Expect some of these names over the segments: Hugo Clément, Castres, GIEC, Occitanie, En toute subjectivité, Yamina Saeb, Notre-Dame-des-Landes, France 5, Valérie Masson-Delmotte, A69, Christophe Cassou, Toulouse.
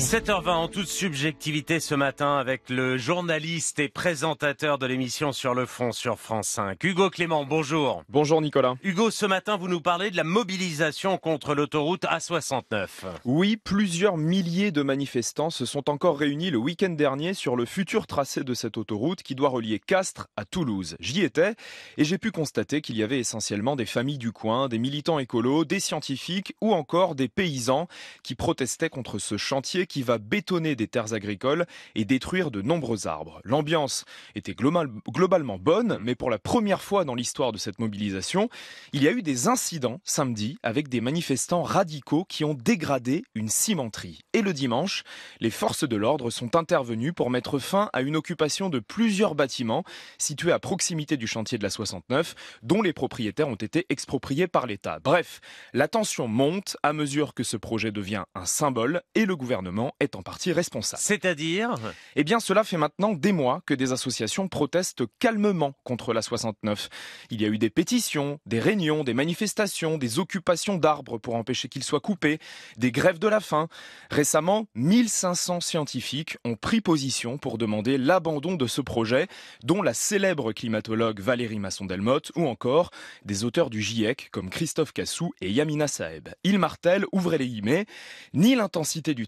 7h20 en toute subjectivité ce matin avec le journaliste et présentateur de l'émission Sur le fond sur France 5, Hugo Clément, bonjour. Bonjour Nicolas. Hugo, ce matin vous nous parlez de la mobilisation contre l'autoroute A69. Oui, plusieurs milliers de manifestants se sont encore réunis le week-end dernier sur le futur tracé de cette autoroute qui doit relier Castres à Toulouse. J'y étais et j'ai pu constater qu'il y avait essentiellement des familles du coin, des militants écolos, des scientifiques ou encore des paysans qui protestaient contre ce chantier qui va bétonner des terres agricoles et détruire de nombreux arbres. L'ambiance était globalement bonne, mais pour la première fois dans l'histoire de cette mobilisation, il y a eu des incidents samedi avec des manifestants radicaux qui ont dégradé une cimenterie. Et le dimanche, les forces de l'ordre sont intervenues pour mettre fin à une occupation de plusieurs bâtiments situés à proximité du chantier de la 69, dont les propriétaires ont été expropriés par l'État. Bref, la tension monte à mesure que ce projet devient un symbole et le gouvernement est en partie responsable. C'est-à-dire ? Eh bien, cela fait maintenant des mois que des associations protestent calmement contre la 69. Il y a eu des pétitions, des réunions, des manifestations, des occupations d'arbres pour empêcher qu'ils soient coupés, des grèves de la faim. Récemment, 1500 scientifiques ont pris position pour demander l'abandon de ce projet, dont la célèbre climatologue Valérie Masson-Delmotte ou encore des auteurs du GIEC comme Christophe Cassou et Yamina Saeb. Ils martèlent, ouvrez les guillemets, ni l'intensité du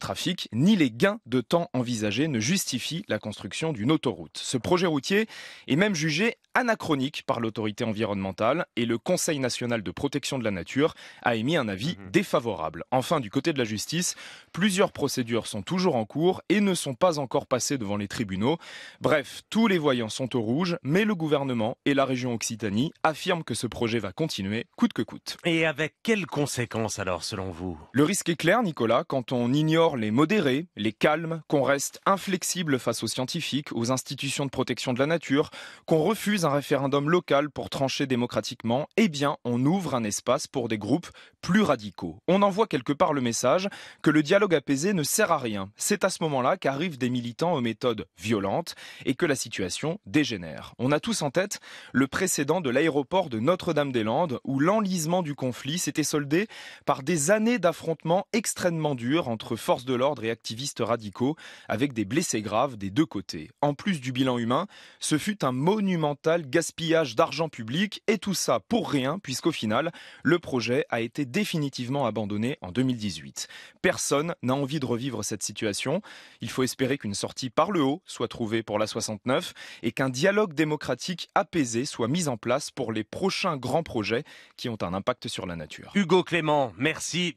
trafic, ni les gains de temps envisagés ne justifient la construction d'une autoroute. Ce projet routier est même jugé anachronique par l'autorité environnementale et le Conseil national de protection de la nature a émis un avis défavorable. Enfin, du côté de la justice, plusieurs procédures sont toujours en cours et ne sont pas encore passées devant les tribunaux. Bref, tous les voyants sont au rouge, mais le gouvernement et la région Occitanie affirment que ce projet va continuer coûte que coûte. Et avec quelles conséquences alors, selon vous ? Le risque est clair, Nicolas. Quand on ignore les modérés, les calmes, qu'on reste inflexible face aux scientifiques, aux institutions de protection de la nature, qu'on refuse un référendum local pour trancher démocratiquement, eh bien on ouvre un espace pour des groupes plus radicaux. On envoie quelque part le message que le dialogue apaisé ne sert à rien. C'est à ce moment-là qu'arrivent des militants aux méthodes violentes et que la situation dégénère. On a tous en tête le précédent de l'aéroport de Notre-Dame-des-Landes où l'enlisement du conflit s'était soldé par des années d'affrontements extrêmement dur entre forces de l'ordre et activistes radicaux, avec des blessés graves des deux côtés. En plus du bilan humain, ce fut un monumental gaspillage d'argent public, et tout ça pour rien, puisqu'au final, le projet a été définitivement abandonné en 2018. Personne n'a envie de revivre cette situation. Il faut espérer qu'une sortie par le haut soit trouvée pour la 69, et qu'un dialogue démocratique apaisé soit mis en place pour les prochains grands projets qui ont un impact sur la nature. Hugo Clément, merci.